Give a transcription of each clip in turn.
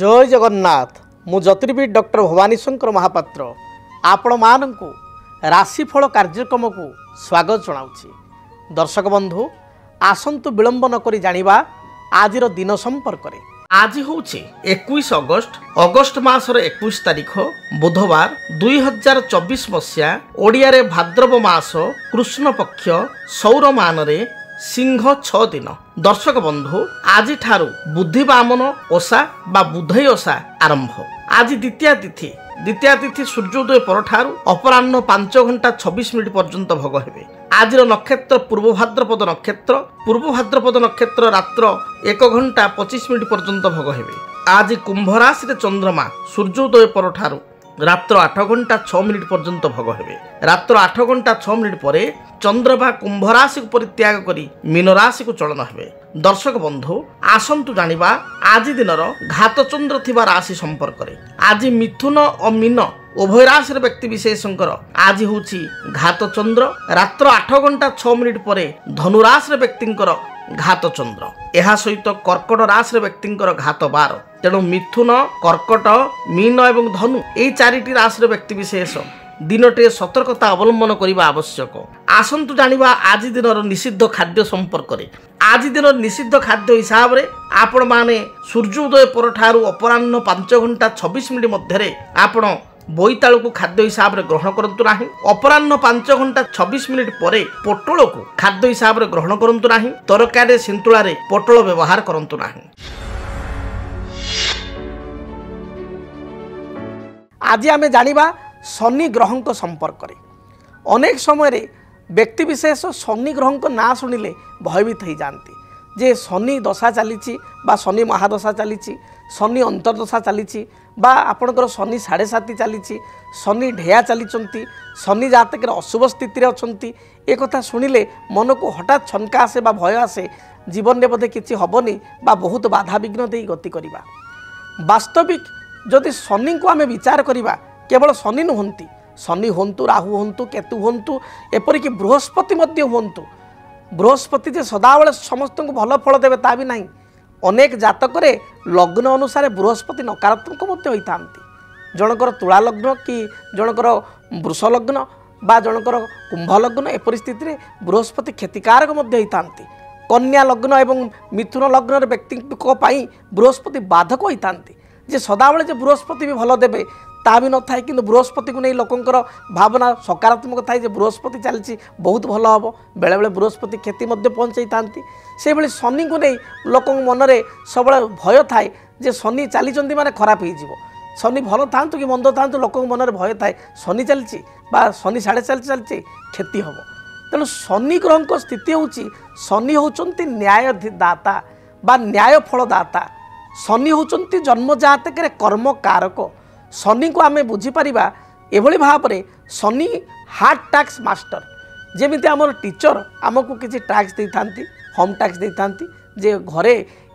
জয় জগন্নাথ। মু জ্যোতির্বিদ ডক্টর ভবানী শঙ্কর মহাপাত্র আপন মানুষ রাশিফল কার্যক্রমকু স্বাগত জনাওছি। দর্শক বন্ধু, আসন্তু বিলম্ব নকরি জানিবা আজির দিন সম্পর্কে। আজি হচ্ছে 21 অগস্ট, অগস্ট মাসর 21 তারিখ বুধবার। 2024 মସିହା ওড়িয়ারে ভাদ্রব মাস কৃষ্ণপক্ষ সৌরমানরে সিংহ 6 দিন। দর্শক বন্ধু, আজি ঠারু বুদ্ধি বামন ওষা বা বুধই ওষা আরম্ভ। আজি দ্বিতীয়া তিথি সূর্যোদয় পরঠারু অপরাহ্ন 5 ঘণ্টা 26 মিনিট পর্যন্ত ভোগ হবে। আজির নক্ষত্র পূর্ব ভাদ্রপদ নক্ষত্র রাত্র 1 ঘণ্টা 25 মিনিট পর্যন্ত ভোগ হবে। আজি কুম্ভ রাশিতে চন্দ্রমা সূর্যোদয় পরঠারু রাত্র 8 ঘণ্টা 6 মিনিট পর্যন্ত ভোগ হবে। রাত্র 8 ঘণ্টা 6 মিনিট পরে চন্দ্রমা কুম্ভ রাশি পরিত্যাগ করে মীন রাশি চলন হবে। দর্শক বন্ধু, আসন্তু জানিবা আজি দিনর ঘাতচন্দ্র থিবা রাশি সম্পর্কে। আজি মিথুন ও মীন উভয় রাশির ব্যক্তি বিশেষঙ্কর আজি হচ্ছে ঘাতচন্দ্র। রাত্র 8 ঘণ্টা 6 মিনিট পরে ধনু রাশির ব্যক্তিঙ্কর ঘাতচন্দ্র। ଏହା ସହିତ କର୍କଟ ରାଶିର ବ୍ୟକ୍ତିଙ୍କର ଘାତ 12। ତେଣୁ ମିଥୁନ, କର୍କଟ, ମୀନ ଏବଂ ଧନୁ ଏହି 4ଟି ରାଶିର ବ୍ୟକ୍ତିବିଶେଷ ଦିନଟିରେ ସତର୍କତା ଅବଲମ୍ବନ କରିବା ଆବଶ୍ୟକ। ଆସନ୍ତୁ ଜାଣିବା ଆଜି ଦିନର ନିଷିଦ୍ଧ ଖାଦ୍ୟ ସମ୍ପର୍କରେ। ଆଜି ଦିନର ନିଷିଦ୍ଧ ଖାଦ୍ୟ ହିସାବରେ ଆପଣମାନେ ସୂର୍ଯ୍ୟୋଦୟ ପରଠାରୁ ଅପରାହ୍ନ 5 ଘଣ୍ଟା 26 ମିନିଟ୍ ମଧ୍ୟରେ ଆପଣ ବୋଇତାଳୁକୁ ଖାଦ୍ୟ ହିସାବରେ ଗ୍ରହଣ କରନ୍ତୁ ନାହିଁ। ଅପରାହ୍ନ 5 ଘଣ୍ଟା 26 ମିନିଟ୍ ପରେ ପୋଟଳକୁ ଖାଦ୍ୟ ହିସାବରେ ଗ୍ରହଣ କରନ୍ତୁ ନାହିଁ। ତରକାରୀରେ ସିନ୍ତୁଳାରେ ପୋଟଳ ବ୍ୟବହାର କରନ୍ତୁ ନାହିଁ। ଆଜି ଆମେ ଜାଣିବା ଶନି ଗ୍ରହଙ୍କ ସମ୍ପର୍କରେ। ଅନେକ ସମୟରେ ବ୍ୟକ୍ତିବିଶେଷ ଶନି ଗ୍ରହଙ୍କ ନାଁ ଶୁଣିଲେ ଭୟଭୀତ ହୋଇଯାଆନ୍ତି ଯେ ଶନି ଦଶା ଚାଲିଛି ବା ଶନି ମହାଦଶା ଚାଲିଛି, ଶନି ଅନ୍ତର୍ଦଶା ଚାଲିଛି বা আপনার শনি 7.5 চালিছি, শনি ঢেয়া চালিছন্তি, শনি জাতকের অশুভ স্থিতিরে অছন্তি। এ কথা শুনিলে মনকু হঠাৎ ছনকা আসে বা ভয় আসে, জীবনে বোধে কিছু হবনি বা বহুত বাধা বিঘ্ন দিয়ে গতি করিবা। বাস্তবিক যদি শনিকু আমি বিচার করিবা, কেবল শনি নুহন্তি, শনি হুঁতু, রাহু হুঁতু, কেতু হুঁতু, এপরিকি বৃহস্পতি মধ্যে হুঁতু। বৃহস্পতি যে সদাবেলে সমস্ত ভালো ফল দেবে তা বি নাই। অনেক জাতকরে লগ্ন অনুসারে বৃহস্পতি নকারাত্মক মধ্যে হয়ে থাকে। জনকর তুলা লগ্ন কি জনকর বৃষ লগ্ন বা জনকর কুম্ভ লগ্ন, এপরি স্থিতিরে বৃহস্পতি ক্ষতিকারক মধ্যে হয়ে থাকে। কন্যা লগ্ন এবং মিথুন লগ্নর ব্যক্তিপাই বৃহস্পতি বাধক হয়ে থাকে। যে সদাবেলে যে বৃহস্পতি বি ভালো দেবে তা বি নথায়, কিন্তু বৃহস্পতিকে নিয়ে লোকঙ্কর ভাবনা সকারাত্মক থাকে যে বৃহস্পতি চালিছি বহুত ভালো হব। বেড়েবেলে বৃহস্পতি ক্ষতি মধ্যে পৌঁছাই থাকে। সেইভাবে শনিকে নিয়ে লোক মনরে সবুলে ভয় থাকে যে শনি চালিছেন মানে খারাপ হয়ে যাব। শনি ভালো থাকু কি মন্দ থাকু লোক মনরে ভয় থাকে শনি চালিছি বা শনি 4.5 চালিছে ক্ষতি হব। তেমন শনি গ্রহঙ্ক স্থিতি হচ্ছে শনি হচ্ছেন ন্যায় দাতা বা ন্যায় ফলদাতা। শনি হচ্ছেন জন্মজাতকের কর্মকারক। শনিকে আমি বুঝিপারা এভাবে ভাবে শনি হার্ড ট্যাক্স মাস্টর। যেমি আমার টিচর আমি কিছু ট্যাক্স দিয়ে থাকে, হোম ট্যাক্স দিয়ে থাকে যে ঘরে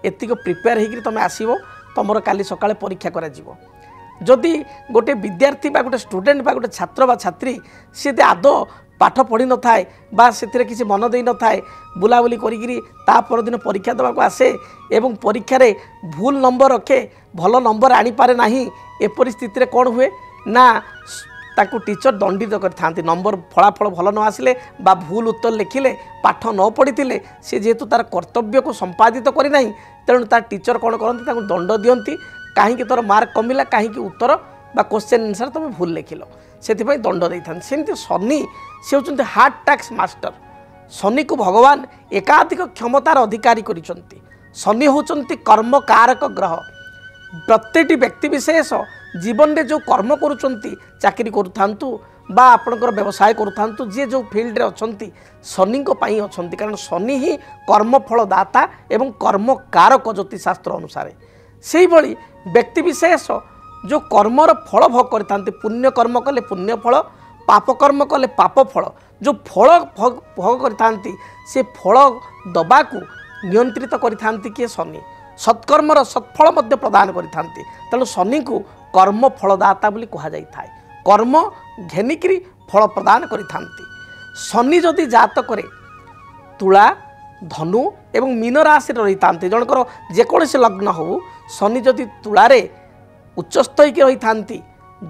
এতিক প্রিপেয়ার হয়ে তুমি আসব, তোমার কালি সকালে পরীক্ষা করা। যদি গোটে বিদ্যার্থী বা গোটে স্টুডেন্ট বা গোটে ছাত্র বা ছাত্রী সে আদৌ পাঠ পড়ি নথায় বা সেতিরে কিছু মন দেই নথায়, বুলাবুলি করিকি তা পরদিন পরীক্ষা দেওয়া আসে এবং পরীক্ষার ভুল নম্বর রখে, ভালো নম্বর আনিপারে না। এপরি স্থিতিরে কোণ হুয়ে না তাকে টিচর দণ্ডিত করে থাকে। নম্বর ফলাফল ভালো ন আসলে বা ভুল উত্তর লেখিলে, পাঠ ন পড়িলে, সে যেহেতু তার কর্তব্যকে সম্পাদিত করে না, তেমন তার টিচর কোণ করতে তাকে দণ্ড দিকে। কাহিকি তোর মার্ক কমিলা, কাহিকি উত্তর বা কোশ্চেন আনসার তুমি ভুল লেখিল, সেপাই দণ্ড দিয়ে থাকে। সেমতি শনি সে হচ্ছেন হার্ড ট্যাক্স মাস্টর। শনি কু ভগবান একাধিক ক্ষমতার অধিকারী করেছেন। শনি হচ্ছেন কর্মকারক গ্রহ। প্রত্যেকটি ব্যক্তিবিশেষ জীবনে যে কর্ম করছেন, চাকরি করুথান্তু বা আপনার ব্যবসায় করুথান্তু, যে ফিল্ডে অনেক শনি অনেক, কারণ শনি হি কর্মফলদাতা এবং কর্মকারক জ্যোতিষশাস্ত্র অনুসারে। সেইভাবে ব্যক্তিবিশেষ যে কর্মর ফল ভোগ করে থাকে, পুণ্যকর্ম কলে পুণ্যফল, পাপকর্ম কলে পাপফল, যে ফল ভোগ করে থাকে সে ফল দেওয়াকে নিয়ন্ত্রিত করে থাকে কি শনি। সৎকর্মর সৎফল মধ্যে প্রদান করে থাকে। তেমন শনিকে কর্মফলদাতা বলে কুহযাই থাকে। কর্ম ঘেনিকি ফল প্রদান করে থাকে। শনি যদি জাতকরে তুলা, ধনু এবং মীন রাশি রয়ে থাকে, জনকর যেকোন লগ্ন হোক শনি যদি তুলারে উচ্চস্থয়ী হয়ে থাকে,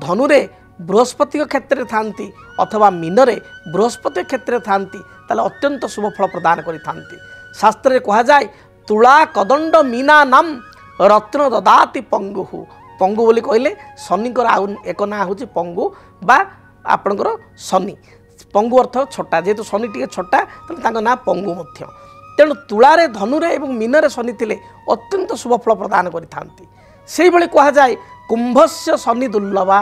ধনুরে বৃহস্পতি ক্ষেত্রে থাকে অথবা মীনরে বৃহস্পতি ক্ষেত্রে থাকে, তাহলে অত্যন্ত শুভফল প্রদান করে থাকে। শাস্ত্রে কুহা যায় তুলা কদণ্ড মীনা নাম রত্ন দদাতি পঙ্গুহু। পঙ্গু বলে কহিলে শনিকর আউ এক না হচ্ছে পঙ্গু বা আপনার শনি। পঙ্গু অর্থ ছটা, যেহেতু শনি টিকে ছটা তাহলে তাঁর না পঙ্গু। তেমন তুলারে ধনুরে এবং মীনরে শনি লে অত্যন্ত শুভফল প্রদান করে থাকে। সেইভাবে কুহা যায় কুম্ভস্য শনি দুর্লভা।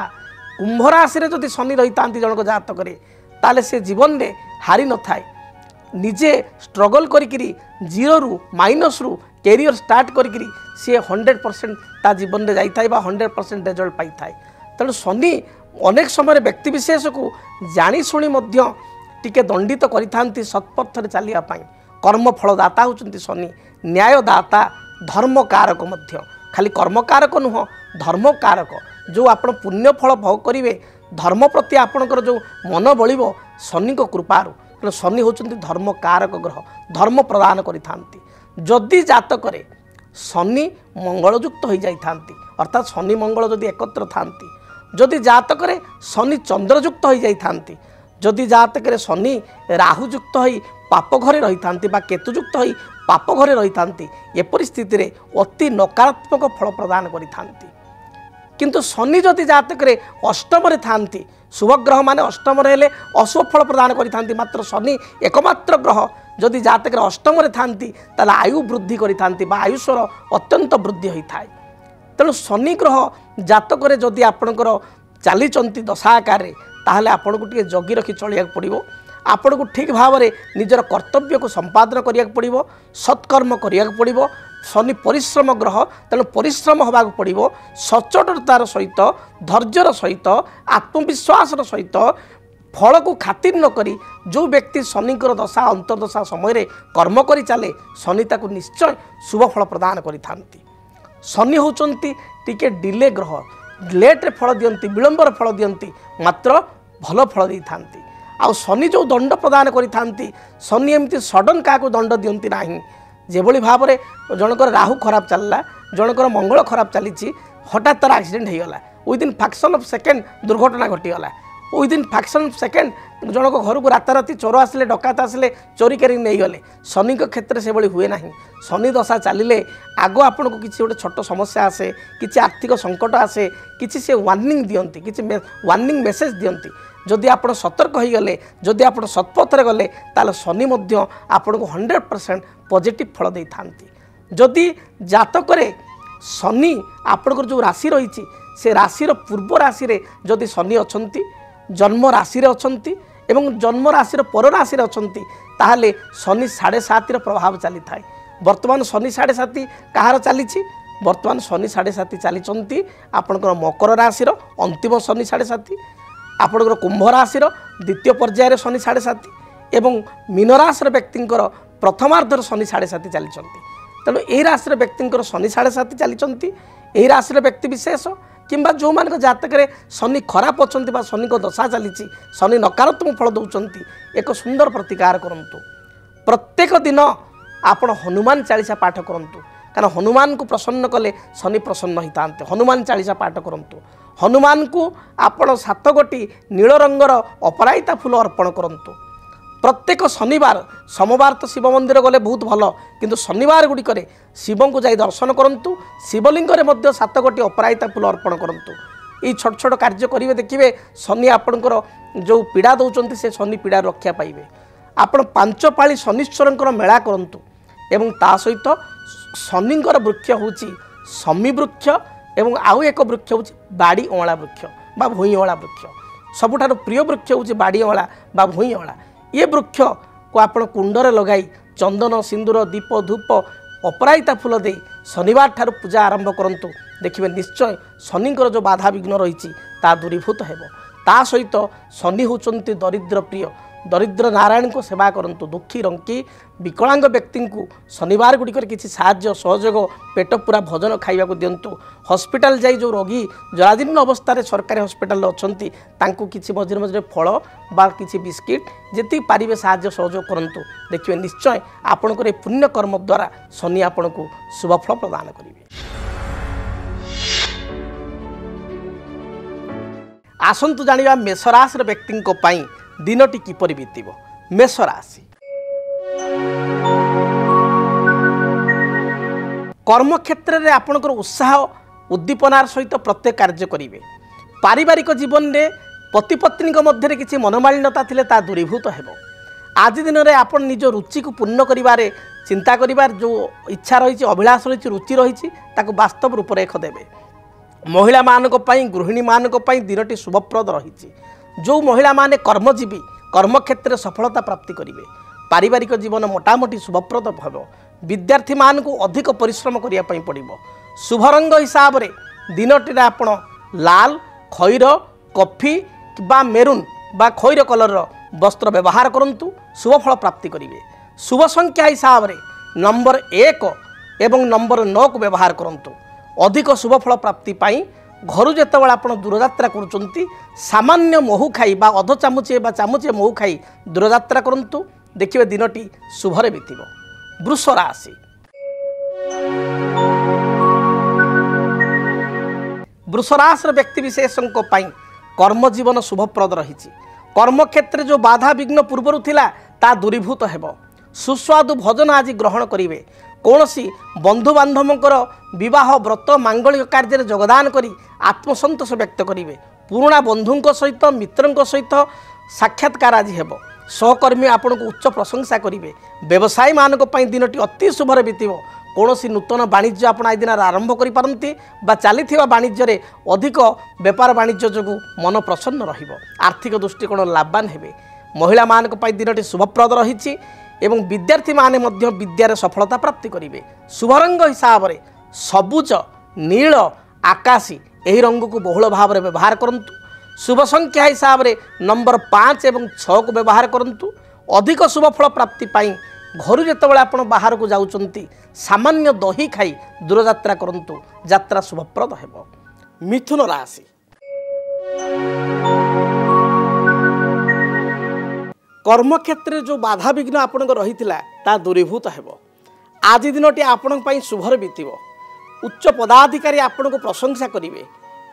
কুম্ভ রাশিরে যদি শনি রই থাকে জনক জাতকরে, তাহলে সে জীবনরে হারি নথায়। নিজে স্ট্রগল করি জিরোরু মাইনসরু ক্যারিয়র স্টার্ট করি সি 100% তা জীবনরে যাই বা 100% রেজল্ট পাই। তেমন শনি অনেক সময় ব্যক্তিবিশেষকু জাশুনি টিকে দণ্ডিত করে থাকে সৎপথরে চালিয়া পাই। কর্মফলদাতা হচ্ছেন শনি, ন্যায়দাতা, ধর্মকারক। খালি কর্মকারক নুহ, ধর্মকারক। যে আপনার পুণ্যফল ভোগ করবে, ধর্ম প্রতি আপনার যে মন বলব শনি কৃপার। কারণ শনি হচ্ছেন ধর্মকারক গ্রহ, ধর্ম প্রদান করে থাকে। যদি জাতকরে শনি মঙ্গলযুক্ত হয়ে যাই থাকে, অর্থাৎ শনি মঙ্গল যদি একত্র থাকে, যদি জাতকরে শনি চন্দ্রযুক্ত হয়ে যাই থাকে, যদি জাতকরে শনি রাহুযুক্ত হয়ে পাপঘরে রই থাকে বা কেতুযুক্ত হয়ে পাপঘরে রই থাকে, এপরি স্থিতিরে অতি নকারাত্মক ফল প্রদান করে থাকে। কিন্তু শনি যদি জাতকরে অষ্টমরে থাকে, শুভগ্রহ মানে অষ্টমরে হলে অশুভ ফল প্রদান করে থাকে, মাত্র শনি একমাত্র গ্রহ যদি জাতকরে অষ্টমরে থাকে তাহলে আয়ু বৃদ্ধি করে থাকে বা আয়ুষর অত্যন্ত বৃদ্ধি হয়ে থাকে। তেমন শনি গ্রহ জাতকরে যদি আপনার চালিছেন দশা আকারে, তাহলে আপনার টিকে জগি রাখি চলিয়াকে পড়ব। আপনার ঠিক ভাবে নিজের কর্তব্যকে সম্পাদন করা পড়ব, সৎকর্ম করা পড়ব। শনি পরিশ্রম গ্রহ, তেমন পরিশ্রম হওয়া পড়ব। সচটতার সহিত, ধৈর্যর সহিত, আত্মবিশ্বাসর সহিত, ফলকু খাতির নকি যে ব্যক্তি শনিকর দশা অন্তর্দশা সময় কর্ম করে চালে শনি তাকে নিশ্চয় শুভফল প্রদান করে থাকে। শনি হচ্ছেন টিকে ডিলে গ্রহ, লেট্রে ফল দিকে, বিলম্বর ফল দিকে, মাত্র ভাল ফল দিয়ে থাকে। আউ শনি যে দণ্ড প্রদান করে থাকে, শনি এমতি সডন কাহু দণ্ড দিকে না। যেভাবে ভাবে জনকর রাহু খারাপ চালা, জনকর মঙ্গল খারাপ চালিছি, হঠাৎ তার আক্সিডেন্ট হয়ে গলা, উইদিন ফ্যাকশন অফ সেকেন্ড দুর্ঘটনা ঘটিগলা। উইদিন ফ্যাকশন অফ সেকেন্ড জনক ঘরক রাতারাতি চোর আসলে, ডকাত আসলে, চোরি করি নিয়েগলে। শনি ক্ষেত্রে সেভাবে হুয়ে না। শনি দশা চালিলে আগ আপনার কিছু গোটে ছোট সমস্যা আসে, কিছু আর্থিক সংকট আসে, কিছু সে ওয়ার্নিং দিকে, কিছু ওয়ার্নিং মেসেজ দিকে। যদি আপনার সতর্ক হয়ে গেলে, যদি আপনার সৎপথরে গেলে, তাহলে শনি আপনার 100% পজিটিভ ফল দিয়ে থাকে। যদি জাতকরে শনি আপনার যে রাশি রয়েছে সে রাশির পূর্ব রাশি যদি শনি অনেক, জন্ম রাশি অনেক এবং জন্ম রাশির পর রাশি অনেক, তাহলে শনি 7.5 প্রভাব চালি থাকে। বর্তমান শনি 7.5 কাহার চালিছি? বর্তমান শনি 7.5 চালিছেন আপনার মকর রাশির অন্তিম শনি 7.5, আপনার কুম্ভ রাশির দ্বিতীয় পর্যায়ে শনি 7.5 এবং মীন রাশির ব্যক্তিঙ্কর প্রথমার্ধর শনি 7.5 চালিছেন। তেমন এই রাশির ব্যক্তিঙ্কর শনি 7.5 চালিছেন। এই রাশির ব্যক্তিবিশেষ কিংবা যেমান জাতকরে শনি খারাপ অনেক বা শনি দশা চালিছি, শনি নকারাত্মক ফল দৌঁচ, এক সুন্দর প্রতিকার করতু। প্রত্যেক দিন আপনার হনুমান চালিশা পাঠ করতু, কারণ হনুমানকে প্রসন্ন কলে শনি প্রসন্ন হয়ে থাকে। হনুমান চালিশা পাঠ করতু। হনুমানকে আপনার 7 গোটি নীল রঙর অপরাজিতা ফুল অর্পণ করতু। প্রত্যেক শনিবার, সোমবার তো শিব মন্দির গেলে বহুত ভাল, কিন্তু শনিবার গুড়িকরে শিবঙ্কু যাই দর্শন করতু। শিবলিঙ্গরে মধ্যে 7 গোটি অপরাজিতা ফুল অর্পণ করতু। এই ছোট ছোট কার্য করবে, দেখবে শনি আপনার যে পীড়া দৌঁচ সে শনি পীড়া রক্ষা পাইবে। আপনার 5 পালি শনিশ্বরঙ্কর মেলা করতু এবং তা সহিত শনিঙ্কর বৃক্ষ হচ্ছে শমী বৃক্ষ এবং আউ এক বৃক্ষ হচ্ছে বাড়ি অঁলা বৃক্ষ বা ভূঁই অঁলা বৃক্ষ। সবুঠার প্রিয় বৃক্ষ হচ্ছে বাড়ি অঁলা বা ভূঁই অঁলা। এ বৃক্ষকে আপনার কুণ্ডরে লগাই চন্দন, সিন্দুর, দীপ, ধূপ, অপরাজিতা ফুল দিয়ে শনিবার ঠার পূজা আরম্ভ করতু। দেখবে নিশ্চয় শনিঙ্কর যে বাধা বিঘ্ন রয়েছে তা দূরীভূত হব। তা সহিত শনি হচ্ছেন দরিদ্র প্রিয়। দরিদ্র নারায়ণকে সেবা করতু। দুঃখী, রঙ্কি, বিকলাঙ্গ ব্যক্তি শনিবার গুড়িকরে কিছু সাহায্য সহযোগ, পেট পুরা ভোজন খাইবা দিয়ন্তু। হসপিটাল যাই যে রোগী জরাজীর্ণ অবস্থায় সরকারি হসপিটাল অনেক, তাঁকু কিছু মঝিরে মঝিরে ফল বা কিছু বিস্কিট যেতে পারিবে সাহায্য সহযোগ করতু। দেখবে নিশ্চয় আপনার এই পুণ্যকর্ম দ্বারা শনি আপনার শুভফল প্রদান করবে। आसतु जाना मेषराशि व्यक्ति दिन टी किपर बीतब। मेषराशि कर्म क्षेत्र में आपणकर उत्साह उद्दीपनार सहित प्रत्येक कार्य करेंगे। पारिवारिक जीवन में पति पत्नी मध्य किसी मनोमालिन्यता थिले ता दूरीभूत हेबो। आज दिन में आपन निज रुचि को पूर्ण करिवारे चिंता करिवार जो इच्छा रही अभिलाष रही रुचि रही ताकु वास्तव रूपरेख देबे। महिला मानको पई गृहिणी मानको पई दिनटी शुभप्रद रही। जो महिला माने कर्मजीवी कर्म क्षेत्र में सफलता प्राप्ति करेंगे। पारिवारिक जीवन मोटामोटी शुभप्रद हेबो। विद्यार्थी मानकु अधिक परिश्रम करिया पई पड़िबो। शुभ रंग हिसाब रे दिनटी आपण लाल खैर कॉफी बा मेरून बा खैर कलर वस्त्र व्यवहार करंतु शुभफल प्राप्ति करेंगे। शुभ संख्या हिसाब रे नंबर 1 एवं नंबर 9 को व्यवहार करंतु अधिक शुभफल प्राप्ति पाई। घर जितेबाला आपड़ दूरजात्रा करुँच सामान्य महु खाई बा अध चामुचे बा चामुचे महु खाई दूरजात्रा करंतु देखिए दिनटी शुभरे बीतब। वृष राशि। वृष राशि व्यक्तिविशेषों कर्मजीवन शुभप्रद रही। कर्मक्षेत्र जो बाधा विघ्न पूर्वर था दूरीभूत हेब। सुस्वादु भोजन आज ग्रहण करेंगे। कौन बंधुबांधवर बह व्रत मांगलिक कार्य जोगदान कर आत्मसंतोष व्यक्त करेंगे। पुराणा बंधुों सहित मित्रों सहित साक्षात्कार आज हेब। सहकर्मी आपण को उच्च प्रशंसा करेंगे। व्यवसायी मानक दिनटी अति शुभर बीतब। कौन नूतन वाणिज्य आप दिन आरंभ करें चली वाणिज्य अधिक व्यापार वाणिज्य जो मन प्रसन्न आर्थिक दृष्टिकोण लाभवान हे। महिला मानक दिनटी शुभप्रद रही। विद्यार्थी माने विद्यार सफलता प्राप्ति करेंगे। शुभ रंग हिसाब से सबुज नील आकाशी यही रंग को बहुल भाव में व्यवहार करंतु। शुभ संख्या हिसाब से नंबर 5 एवं 6 को व्यवहार करंतु अधिक शुभफल प्राप्ति पाई। घर जितेबाला आपण बाहर को जाउचंती सामान्य दही खाई दूरजात्रा करंतु यात्रा शुभप्रद हेबो। मिथुन राशि। कर्म क्षेत्र जो बाधा विघ्न आपण रही ता दूरीभूत हेबो। आज दिनटी आपण पई शुभर बीतब। उच्च पदाधिकारी आपण को प्रशंसा करिवे।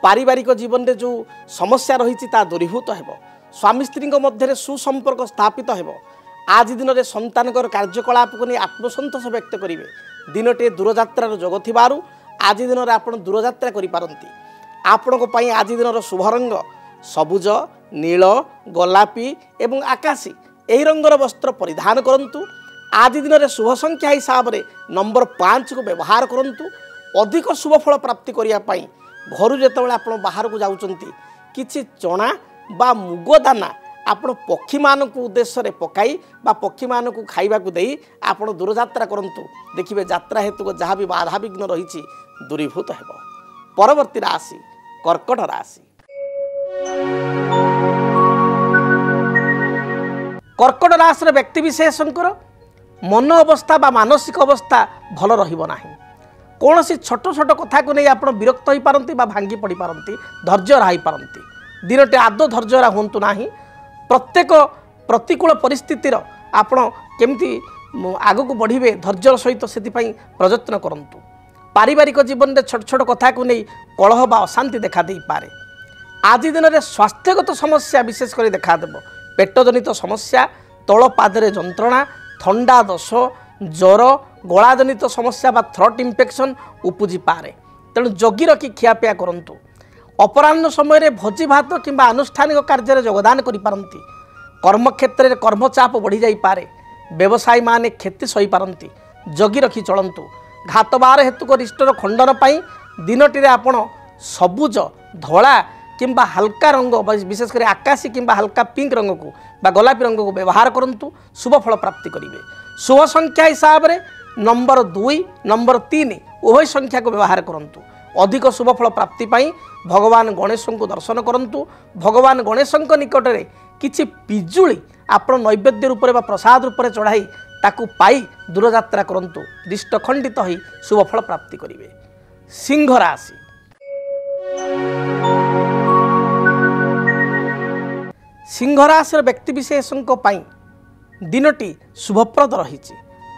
पारिवारिक जीवन में जो समस्या रही ता दूरीभूत हेबो। स्वामी स्त्री मध्य सुसंपर्क स्थापित हेबो। आज दिन में संतानकर कार्यकलाप को नहीं आत्मसंतोष व्यक्त करेंगे। दिनटे दूरजात्रार जोग थिबारु आज दिन में आप दूरजात्रा करिपारंती। आपणक पई आज दिन शुभ रंग सबुज नील गोलापी एवं आकाशी यही रंगर वस्त्र परिधान करंतु। आज दिन में शुभ संख्या हिसाब से नंबर 5 को व्यवहार करंतु अधिक शुभफल प्राप्ति करिया पई। घर जितेबाला आपण बाहर को जाउचंती किछि चना बा मुगो दाना आपण पक्षी मानक उद्देश्य रे पकाई बा पक्षी मानक खाइबा को देई आपण दूरजात्रा करंतु देखिबे यात्रा हेतु जहाँ भी बाधा विघ्न रही दूरीभूत हेबो। परवर्ती राशि कर्कट राशि। कर्कट राशि व्यक्तिविशेषंकर मन अवस्था बा मानसिक अवस्था भल रहिबो नाही। कौन छोट छोट कथा को नहीं आपण विरक्त होई पारंती बा भांगी पड़ी पारंती धैर्य हाई पारंती। दिनटे आदो धैर्य होंतु नाही। प्रत्येक प्रतिकूल परिस्थितिर आपण केमती आगकु बढ़ीबे धैर्य सहित सेतिपई प्रयत्न करंतु। पारिवारिक जीवन रे छोट छोट कथा को नहीं कलह बा अशांति देखा देई पारे। आज दिन रे स्वास्थ्यगत समस्या विशेष करी देखा देबो। पेट जनित समस्या तळ पादरे जंत्रणा ठंडा दोष ज्वर गला जनित समस्या बा थ्रोट इन्फेक्शन उपजी पारे। तेणु जगी रखी खियापिया करंतु। अपराह्न समय भोजी भात किंबा आनुष्ठानिक कार्य जोगदान करिपारंती। कर्मक्षेत्र में कर्मचाप बढ़ी जाई पारे। व्यवसायी माने क्षति सही पारंती जगी रखी चलंतु। घातबार हेतु को रिष्टर खंडन पाई दिनटी रे आपण सबुज धोला किंबा हल्का रंग विशेषकर आकाशी किंबा हल्का पिंक रंग को बा गोलापी रंग को व्यवहार करंतु शुभफल प्राप्ति करेंगे। शुभ संख्या हिसाब से नंबर 2 नंबर 3 उभय संख्या को व्यवहार करंतु अधिक शुभफल प्राप्ति पाई। भगवान गणेश को दर्शन करंतु। भगवान गणेश निकट में किसी पिजुली आपण नैवेद्य रूप में प्रसाद रूप में चढ़ाई ताकू पाई दूरजात्रा करंतु दिष्ट खंडित हो शुभफल प्राप्ति करेंगे। सिंह राशि। सिंह राशि व्यक्तिविशेषों दिनटी शुभप्रद रही।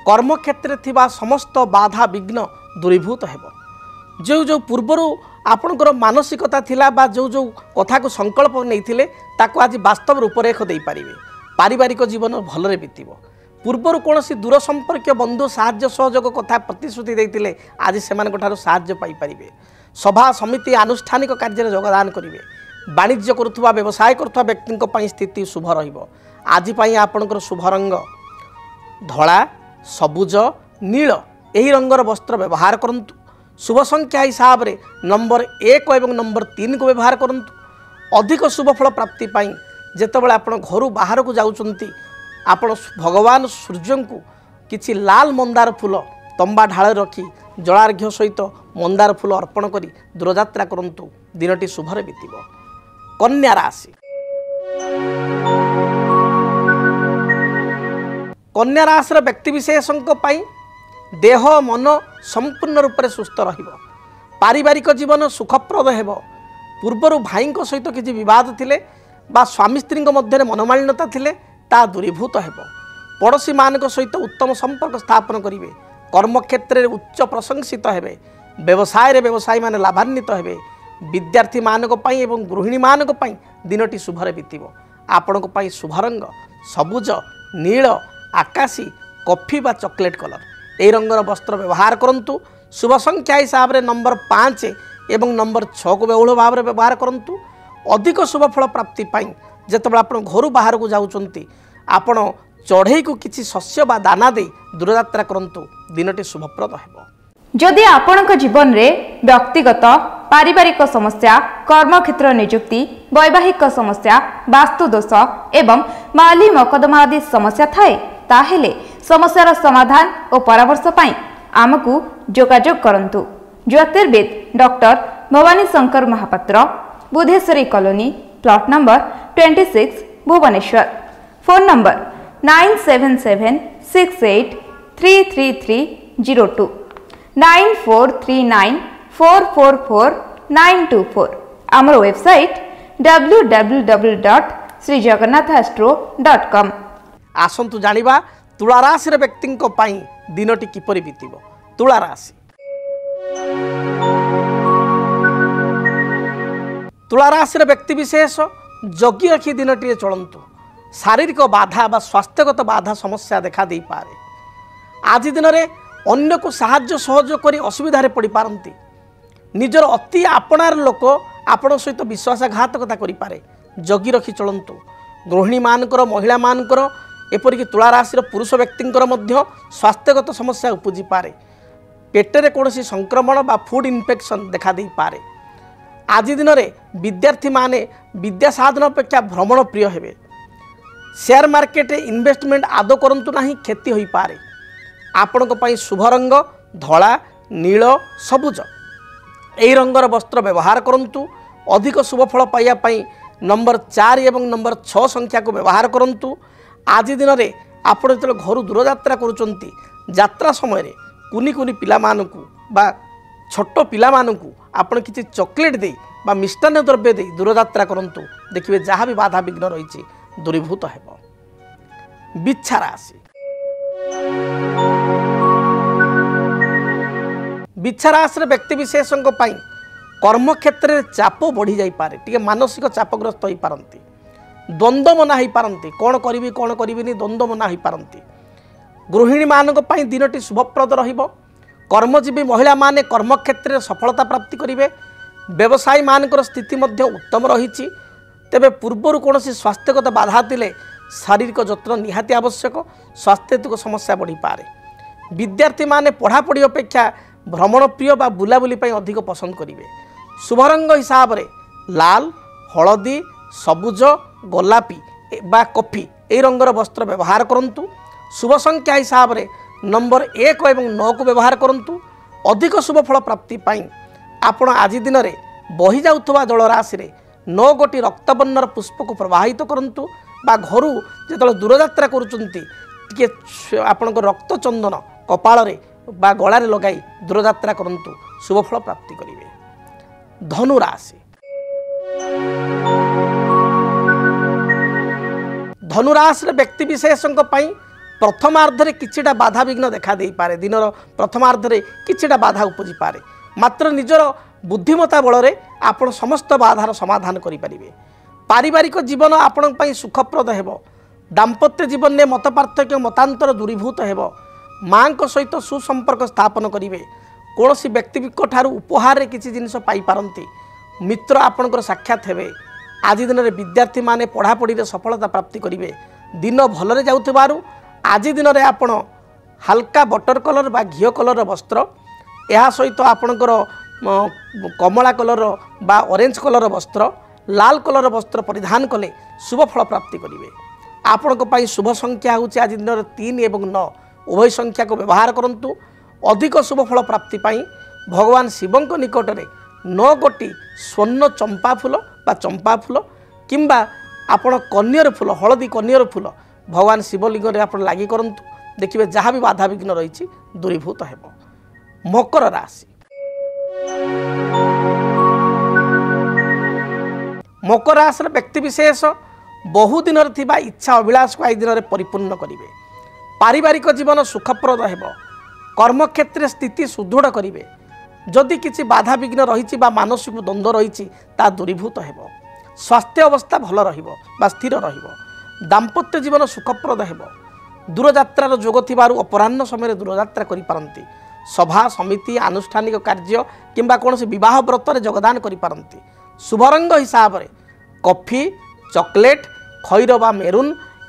कर्म क्षेत्र में समस्त बाधा विघ्न दूरीभूत हेब। जो जो पूर्वर আপনার মানসিকতা লা বা যে যে কথা সংকল্প নিয়ে তাকে আজ বাস্তব রূপরেখ দিয়ে পারিবারিক জীবন ভালরে বিতব। পূর্বর কোণী দূর সম্পর্কীয় বন্ধু সাহায্য সহযোগ কথা প্রতিশ্রুতি দিয়ে আজ সে সাহায্য পাইপারে। সভা সমিতি আনুষ্ঠানিক কার্যের যোগদান করবে। বাণিজ্য করুবা ব্যবসায় করুবা ব্যক্তি স্থিতি শুভ রহব। আজিপাই আপনার শুভ রঙ ধলা সবুজ নীল এই রঙর বস্ত্র ব্যবহার করতু। শুভ সংখ্যা হিসাবে নম্বর 1 এবং নম্বর 3 কু ব্যবহার করতু। অধিক শুভফল প্রাপ্তি পাই যেতবে আপনার ঘর বাহারক যাচ্ছেন আপনার ভগবান সূর্যঙ্কু কিছু লাল মন্দার ফুল তম্বা ঢালে রাখি জলার্ঘ্য সহিত মন্দার ফুল অর্পণ করে দূরযাত্রা করতু। দিনটি শুভরে বিতব। কন্যা রাশি। কন্যা রাশির ব্যক্তিবিশেষ দেহ মন সম্পূর্ণ রূপে সুস্থ রহব। পারিবারিক জীবন সুখপ্রদ হব। পূর্বর ভাইঙ্ সহিত কিছু বিবাদ লে বা স্বামী স্ত্রী মধ্যে মনোমালিন্যতা লে তা দূরীভূত হব। পড়োশী মানক সহিত উত্তম সম্পর্ক স্থাপন করবে। কর্মক্ষেত্রে উচ্চ প্রশংসিত হবে। ব্যবসায়ের ব্যবসায়ী মানে লাভান্বিত হবে। বিদ্যার্থী মানক পাই এবং গৃহিণী মানক পাই দিনটি শুভরে বিতব। আপনার পাই শুভ রঙ সবুজ নীল আকাশী কফি বা চকলেট কলর এই রঙর বস্ত্র ব্যবহার করতু। শুভ সংখ্যা হিসাবে নম্বর 5 এবং নম্বর 6 বহুল ভাবে ব্যবহার করতু। অধিক শুভফল প্রাপ্তি পাই যেতবে আপনার ঘর বাহারক যাচ্ছেন আপনার চড়াইকু কিছু শস্য বা দানা দিয়ে দূরযাত্রা করতু। দিনটি শুভপ্রদ হব। যদি আপনার জীবনরে ব্যক্তিগত পারিবারিক সমস্যা কর্মক্ষেত্র নিযুক্তি বৈবাহিক সমস্যা বাস্তুদোষ এবং মালি মকদ্দমা আদি সমস্যা থাকে তাহলে সমস্যার সমাধান ও পরামর্শ পাই আমাকু যোগাযোগ করন্তু। জ্যোতির্বিদ doctor Bhabani Shankar Mahapatra, Budheswari colony, plot number 26, Bhubaneswar. Phone number 9776833302 9439444924। আমার ওয়েবসাইট www.srijagannathastro.com। আসন্তু জানিবা তুলা রাশির ব্যক্তিঙ্ক পাই দিনটি কিপরি বিতিব। তুলা রাশি। তুলা রাশির ব্যক্তিবিশেষ যোগী রাখি দিনটি চলন্তু। শারীরিক বাধা বা স্বাস্থ্যগত বাধা সমস্যা দেখা দেই পারে। আজি দিনরে অন্যকু সাহায্য সহযোগ করে অসুবিধারে পড়ি পারন্তি। নিজের অতি আপনার লোক আপনার সহিত বিশ্বাসঘাতকতা করি পারে। যোগী রাখি চলন্তু। গৃহিণী মানকর মহিলা মানকর এপরিকি তুলা রাশির পুরুষ ব্যক্তিঙ্কর মধ্য স্বাস্থ্যগত সমস্যা উপজি পারে। পেটের কোণী সংক্রমণ বা ফুড ইনফেকশন দেখা দেই পারে। আজি দিনরে বিদ্যার্থী মানে বিদ্যা সাধন অপেক্ষা ভ্রমণ প্রিয় হবে। শেয়ার মার্কেটে ইনভেস্টমেন্ট আদৌ করন্তু নাহি, ক্ষতি হই পারে। আপনার পাই শুভ রঙ ধলা নীল সবুজ এই রঙর বস্ত্র ব্যবহার করন্তু। অধিক শুভফল পাইয়া পাই নম্বর 4 এবং নম্বর 6 সংখ্যাকে ব্যবহার করন্তু। আজি দিনরে আপনার যেত ঘর দূরযাত্রা করছেন যাত্রা সময় কুনি কুনি পিলা বা ছোট পিলা আপনার কিছু চকলেট দিয়ে বা মিষ্টান্ন দ্রব্য দিয়ে দূরযাত্রা করতু। দেখবে যা বি বাধা বিঘ্ন রয়েছে দূরীভূত হব। বিচ্ছা রাশি। বিচ্ছা রাশির ব্যক্তিবিশেষ কর্মক্ষেত্রে চাপ বড়ি যাই পারে। টিকে মানসিক চাপগ্রস্ত হয়ে পারন্তি। দ্বন্দ্ব মনা হয়ে পারন্তি। কোণ করবি কোণ করবিনি দ্বন্দ্ব মনা হয়ে পারন্তি। গৃহিণী মানক পাই দিনটি শুভপ্রদ রহিব। কর্মজীবী মহিলা মানে কর্মক্ষেত্রে সফলতা প্রাপ্তি করিবে। ব্যবসায়ী মানকর স্থিতি মধ্যে উত্তম রহিছি। তবে পূর্বর কোণী স্বাস্থ্যগত বাধা দিলে শারীরিক যত্ন নিহাতি আবশ্যক। স্বাস্থ্যগত সমস্যা বড়ি পারে। বিদ্যার্থী মানে পড়াপড়ি অপেক্ষা ভ্রমণ প্রিয় বা বুলাবুলি পাই অধিক পছন্দ করিবে। শুভ রঙ হিসাবে লাল হলদি সবুজ গোলাপি বা কফি এই রঙর বস্ত্র ব্যবহার করতু। শুভ সংখ্যা হিসাবে নম্বর 1 এবং 9 ব্যবহার করতু। অধিক শুভফল প্রাপ্তি পাই আপনার আজি দিনরে বহি যাওয়া জলরাশি 9 গোটি রক্তবর্ণর পুষ্পক প্রবাহিত করতু বা ঘর যেত দূরযাত্রা করছেন টিকে আপনার রক্তচন্দন কপালরে বা গলায় লগাই দূরযাত্রা করতু। শুভফল প্রাপ্তি করবে। ধনু রাশি। ধনুরাশির ব্যক্তিবিশেষ প্রথমার্ধে কিছুটা বাধা বিঘ্ন দেখা দেই পারে। দিনর প্রথমার্ধে কিছুটা বাধা উপজি পারে। মাত্র নিজের বুদ্ধিমতা বলরে আপন সমস্ত বাধার সমাধান করে পারিবে। পারিবারিক জীবন আপনার সুখপ্রদ হব। দাম্পত্য জীবনে মতপার্থক্য মতান্তর দূরীভূত হব। মাঙ্ক সহিত সুসম্পর্ক স্থাপন করবে। কোণী ব্যক্তিঠার উপহারে কিছু জিনিস পাইপারতি। মিত্র আপনার সাক্ষাৎ হবে। আজ দিনের বিদ্যার্থী মানে পড়াপড়ি সফলতা প্রাপ্তি করবে। দিন ভালরে যাওয়ার আজ দিনের আপনার হালকা বটর কলর বা ঘিও কলর বস্ত্র, এর সহিত আপনার কমলা কলর বা অরেঞ্জ কলর বস্ত্র, লাল কলর বস্ত্র পরিধান কলে শুভ ফল প্রাপ্তি করবে। আপনার শুভ সংখ্যা হচ্ছে আজ দিনের 3 এবং 9 উভয় সংখ্যা ব্যবহার করতু। অধিক শুভফল প্রাপ্তি পাই ভগবান শিবঙ্ক নিকটরে 9 গোটি স্বর্ণ চম্পা ফুল বা চম্পা ফুল কিংবা আপনার কন্যর ফুল, হলদি কন্যর ফুল ভগবান শিবলিঙ্গরে আপনার লাগি করতু। দেখবে যা বি বাধা বিঘ্ন রয়েছে দূরীভূত হব। মকর রাশি। মকর রাশির ব্যক্তিবিশেষ বহুদিনের থাকা ইচ্ছা অভিলাষক এই দিনের পরিপূর্ণ করবে। পারিবারিক জীবন সুখপ্রদ হব। কর্মক্ষেত্রে স্থিতি সুদৃঢ় করবে। যদি কিছু বাধা বিঘ্ন রয়েছে বা মানসিক দ্বন্দ্ব রয়েছে তা দূরীভূত হব। স্বাস্থ্য অবস্থা ভালো রহব বা স্থির রহব। দাম্পত্য জীবন সুখপ্রদ হব। দূরযাত্রার যোগ থাকার অপরাহ্ন সময় দূরযাত্রা করে পারতি। সভা সমিতি আনুষ্ঠানিক কার্য কিংবা কোণী বিবাহ ব্রতরে যোগদান করে পারতি। শুভরঙ্গ হিসাবে কফি, চকলেট, খৈর বা মেরুন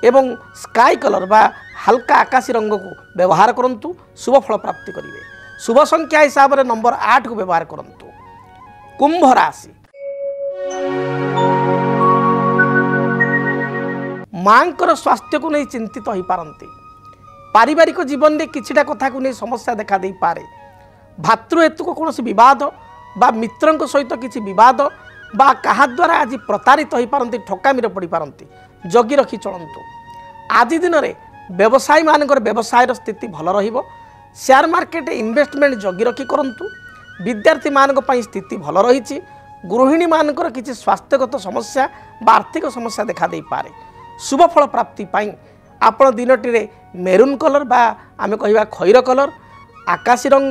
এবং স্কাই কলর বা হালকা আকাশী রঙকু ব্যবহার করতু। শুভফল প্রাপ্তি করবে। শুভ সংখ্যা হিসাবে নম্বর 8 কু ব্যবহার করতু। কুম্ভ রাশি। মাঙ্কর স্বাস্থ্যকু নেই চিন্তিত হয়ে পারতি। পারিবারিক জীবনে কিছুটা কথা নিয়ে সমস্যা দেখা দেই পারে। ভাতৃহেতুক কোণী বিবাদ বা মিত্রঙ্ক সহিত কিছু বিবাদ বা কাহা দ্বারা আজ প্রতারিত হয়ে পারতি, ঠকামিরে পড়ি পারতি। জগি রাখি চলতু। আজ দিনের ব্যবসায়ী মানকর ব্যবসায়ের স্থিতি ভালো রহব। শেয়ার মার্কেট ইনভেস্টমেন্ট জগি রাখি করতু। বিদ্যার্থী মানক পাই স্থিতি ভালো রয়েছে। গৃহিণী মানকর কিছু স্বাস্থ্যগত সমস্যা বা আর্থিক সমস্যা দেখা দেই পারে। শুভফল প্রাপ্তি পাই আপনার দিনটি মেরুন কলর বা আমি কহিবা খৈর কলর, আকাশী রঙ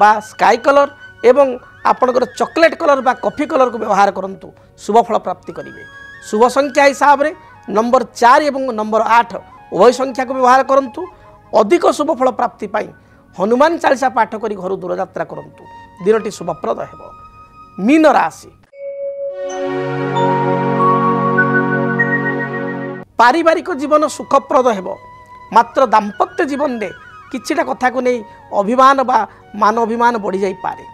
বা স্কাই কলর এবং আপনার চকলেট কলর বা কফি কলর ব্যবহার করতু। শুভফল প্রাপ্তি করবে। শুভ সংখ্যা হিসাবে নম্বর 4 এবং নম্বর 8 উভয় সংখ্যা ব্যবহার করতু। অধিক শুভফল প্রাপ্তি পাই হনুমান চালিশা পাঠ করে ঘর দূরযাত্রা করতু। দিনটি শুভপ্রদ হব। মীন রাশি। পারিবারিক জীবন সুখপ্রদ হব। মাত্র দাম্পত্য জীবনে কিছুটা কথা নিয়ে অভিমান বা মান অভিমান বড়ি যাই পারে।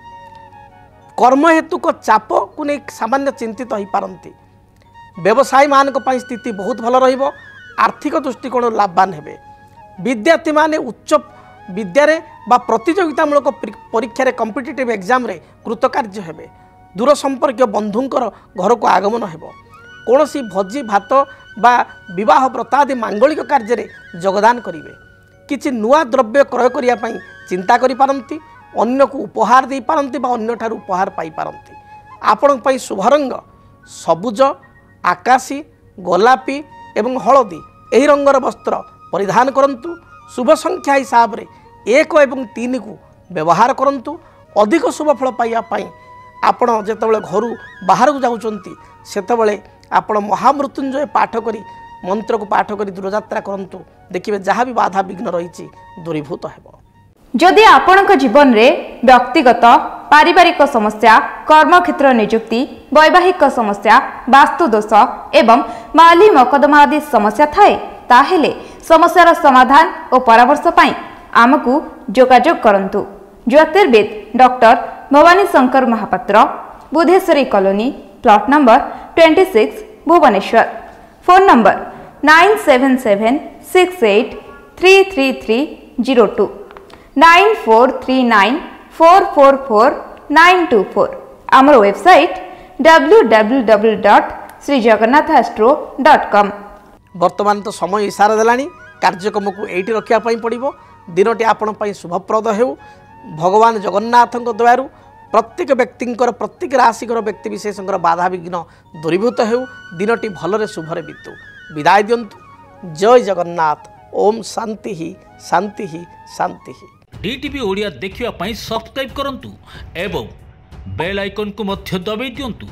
কর্মহেতুক চাপকু নেই সামান্য চিন্তিত হয়ে পারতি। ব্যবসায়ী মানক পাই স্থিতি বহুত ভালো রহব। আর্থিক দৃষ্টিকোণ লাভবান হবে। বিদ্যার্থী মানে উচ্চ বিদ্যারে বা প্রতিযোগিতামূলক পরীক্ষার কম্পিটিটিভ এক্সামে কৃতকার্য হবে। দূর সম্পর্কীয় বন্ধুঙ্কর ঘরক আগমন হব। কোণী ভোজি ভাত বা বিবাহ ব্রত আদি মাঙ্গলিক কার্যে যোগদান করবে। কিছু নূয়া দ্রব্য ক্রয় করা চিন্তা করে পারতি। অন্যকু উপহার দিয়ে পারতি বা অন্যঠার উপহার পাই পারতি। আপনার শুভরঙ্গ সবুজ, আকাশী, গোলাপি এবং হলদি এই রঙর বস্ত্র পরিধান করতু। শুভ সংখ্যা হিসাবে 1 এবং 3 কু ব্যবহার করতু। অধিক শুভফল পাই আপনার যেতবে ঘর বাহারক যাচ্ছেন সেতবে আপনার মহামৃত্যুঞ্জয় পাঠ করে মন্ত্রক পাঠ করে দূরযাত্রা করতু। দেখবে যা বি বাধা বিঘ্ন রয়েছে দূরীভূত হব। যদি আপনার জীবনরে ব্যক্তিগত পারিবারিক সমস্যা, কর্মক্ষেত্র নিযুক্তি, বৈবাহিক সমস্যা, বাস্তুদোষ এবং মালি মকদ্দমা আদি সমস্যা থাকে তাহলে সমস্যার সমাধান ও পরামর্শ পাই আমাকু যোগাযোগ করন্তু। জ্যোতির্বিদ doctor Bhabani Shankar Mahapatra, Budheswari colony, plot number 26, Bhubaneswar. Phone number 9776833302, 9439444924। আমার ওয়েবসাইট www.srijagannathaastro.com। বর্তমান তো সময় ইশারা দেলানি, কার্যক্রমকু এইটি রক্ষা পাই পড়িব। দিনটি আপনার পাই শুভপ্রদ হেউ। ভগবান জগন্নাথঙ্ক দয়ারু প্রত্যেক ব্যক্তিঙ্কর, প্রত্যেক রাশিকর ব্যক্তিবিশেষঙ্কর বাধা বিঘ্ন দূরীভূত হেউ। দিনটি ভালরে শুভরে বিতু। বিদায় দিয়ন্তু। জয় জগন্নাথ। ওম শান্তি হি শান্তি হি শান্তি হি। DTV ଓଡ଼ିଆ ଦେଖିବା ପାଇଁ ସବସ୍କ୍ରାଇବ୍ କରନ୍ତୁ ଏବଂ बेल आइकन को मध्य दबाई दियंतु।